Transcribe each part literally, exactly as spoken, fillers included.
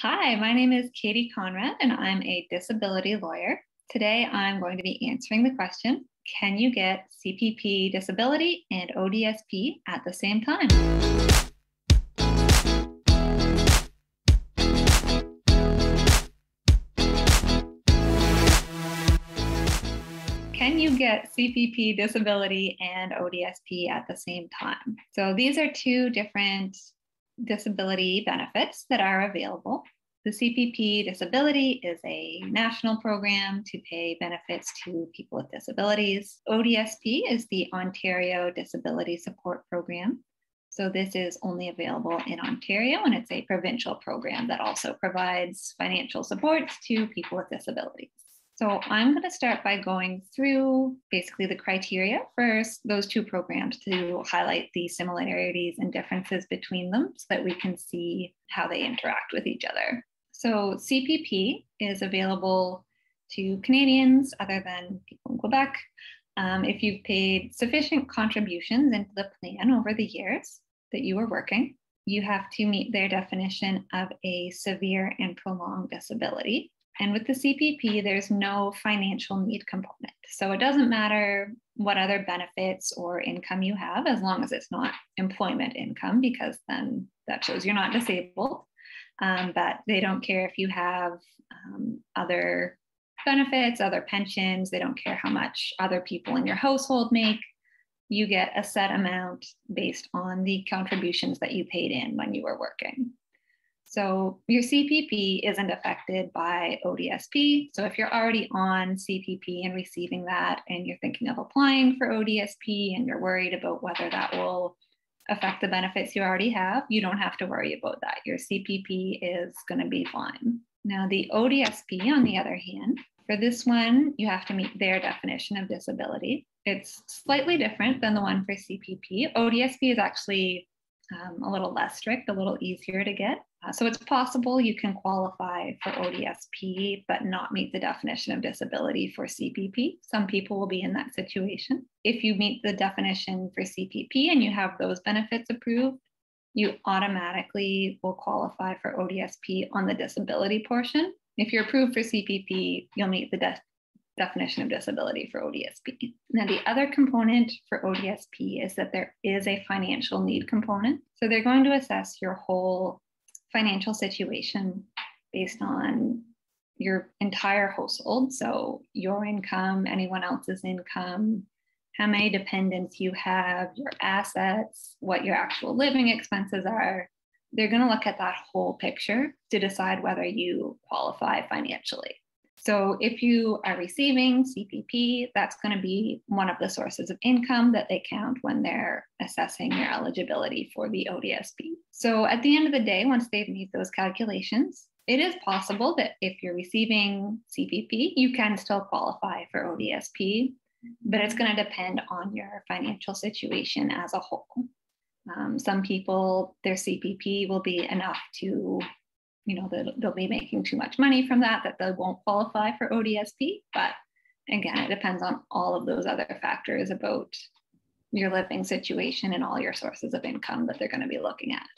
Hi, my name is Katie Conrad and I'm a disability lawyer. Today I'm going to be answering the question, can you get C P P disability and O D S P at the same time? Can you get C P P disability and O D S P at the same time? So these are two different disability benefits that are available. The C P P disability is a national program to pay benefits to people with disabilities. O D S P is the Ontario Disability Support Program. So this is only available in Ontario, and it's a provincial program that also provides financial supports to people with disabilities. So I'm going to start by going through basically the criteria for those two programs to highlight the similarities and differences between them so that we can see how they interact with each other. So C P P is available to Canadians other than people in Quebec um, if you've paid sufficient contributions into the plan over the years that you were working. You have to meet their definition of a severe and prolonged disability. And with the C P P, there's no financial need component. So it doesn't matter what other benefits or income you have, as long as it's not employment income, because then that shows you're not disabled. Um, but they don't care if you have um, other benefits, other pensions. They don't care how much other people in your household make. You get a set amount based on the contributions that you paid in when you were working. So your C P P isn't affected by O D S P. So if you're already on C P P and receiving that, and you're thinking of applying for O D S P and you're worried about whether that will affect the benefits you already have, you don't have to worry about that. Your C P P is going to be fine. Now the O D S P, on the other hand, for this one, you have to meet their definition of disability. It's slightly different than the one for C P P. O D S P is actually Um, a little less strict, a little easier to get. Uh, so it's possible you can qualify for O D S P, but not meet the definition of disability for C P P. Some people will be in that situation. If you meet the definition for C P P and you have those benefits approved, you automatically will qualify for O D S P on the disability portion. If you're approved for C P P, you'll meet the de- definition of disability for O D S P. Now, the other component for O D S P is that there is a financial need component. So they're going to assess your whole financial situation based on your entire household. So your income, anyone else's income, how many dependents you have, your assets, what your actual living expenses are. They're going to look at that whole picture to decide whether you qualify financially. So if you are receiving C P P, that's going to be one of the sources of income that they count when they're assessing your eligibility for the O D S P. So at the end of the day, once they've made those calculations, it is possible that if you're receiving C P P, you can still qualify for O D S P, but it's going to depend on your financial situation as a whole. Um, some people, their C P P will be enough to you know, they'll, they'll be making too much money from that, that they won't qualify for O D S P. But again, it depends on all of those other factors about your living situation and all your sources of income that they're going to be looking at.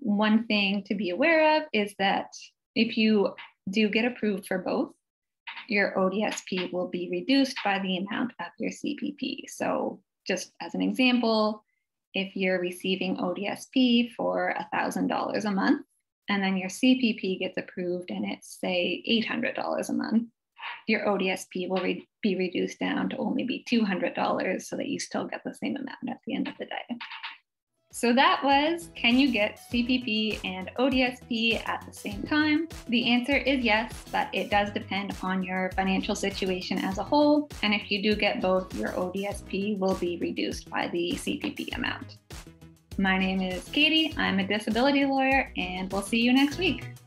One thing to be aware of is that if you do get approved for both, your O D S P will be reduced by the amount of your C P P. So just as an example, if you're receiving O D S P for one thousand dollars a month, and then your C P P gets approved and it's, say, eight hundred dollars a month, your O D S P will re- be reduced down to only be two hundred dollars so that you still get the same amount at the end of the day. So that was, can you get C P P and O D S P at the same time? The answer is yes, but it does depend on your financial situation as a whole. And if you do get both, your O D S P will be reduced by the C P P amount. My name is Katie. I'm a disability lawyer, and we'll see you next week.